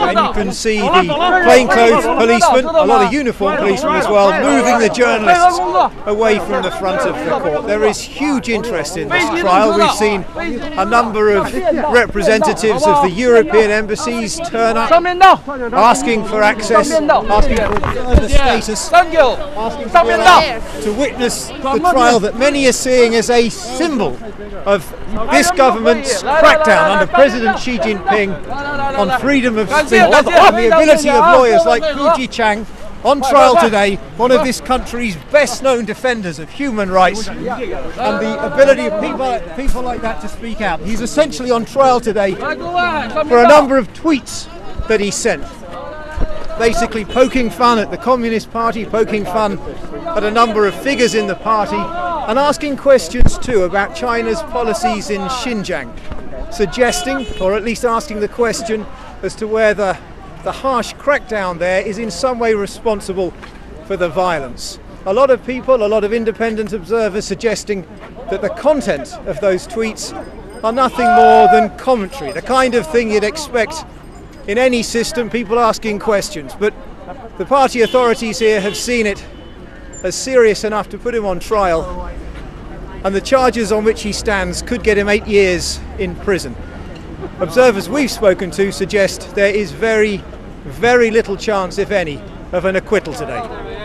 And you can see the plainclothes policemen, a lot of uniformed policemen as well, moving the journalists away from the front of the court. There is huge interest in this trial. We've seen a number of representatives of the European embassies turn up, asking for access, asking for the status, asking for to witness the trial that many are seeing as a symbol of this government's crackdown under President Xi Jinping on freedom of speech, on the ability of lawyers like Pu Zhiqiang, on trial today, one of this country's best-known defenders of human rights, and the ability of people like that to speak out. He's essentially on trial today for a number of tweets that he sent, basically poking fun at the Communist Party, poking fun at a number of figures in the party, and asking questions too about China's policies in Xinjiang, suggesting, or at least asking the question as to whether the harsh crackdown there is in some way responsible for the violence. A lot of people, a lot of independent observers suggesting that the content of those tweets are nothing more than commentary, the kind of thing you'd expect in any system, people asking questions. But the party authorities here have seen it as serious enough to put him on trial, and the charges on which he stands could get him 8 years in prison. Observers we've spoken to suggest there is very, very little chance, if any, of an acquittal today.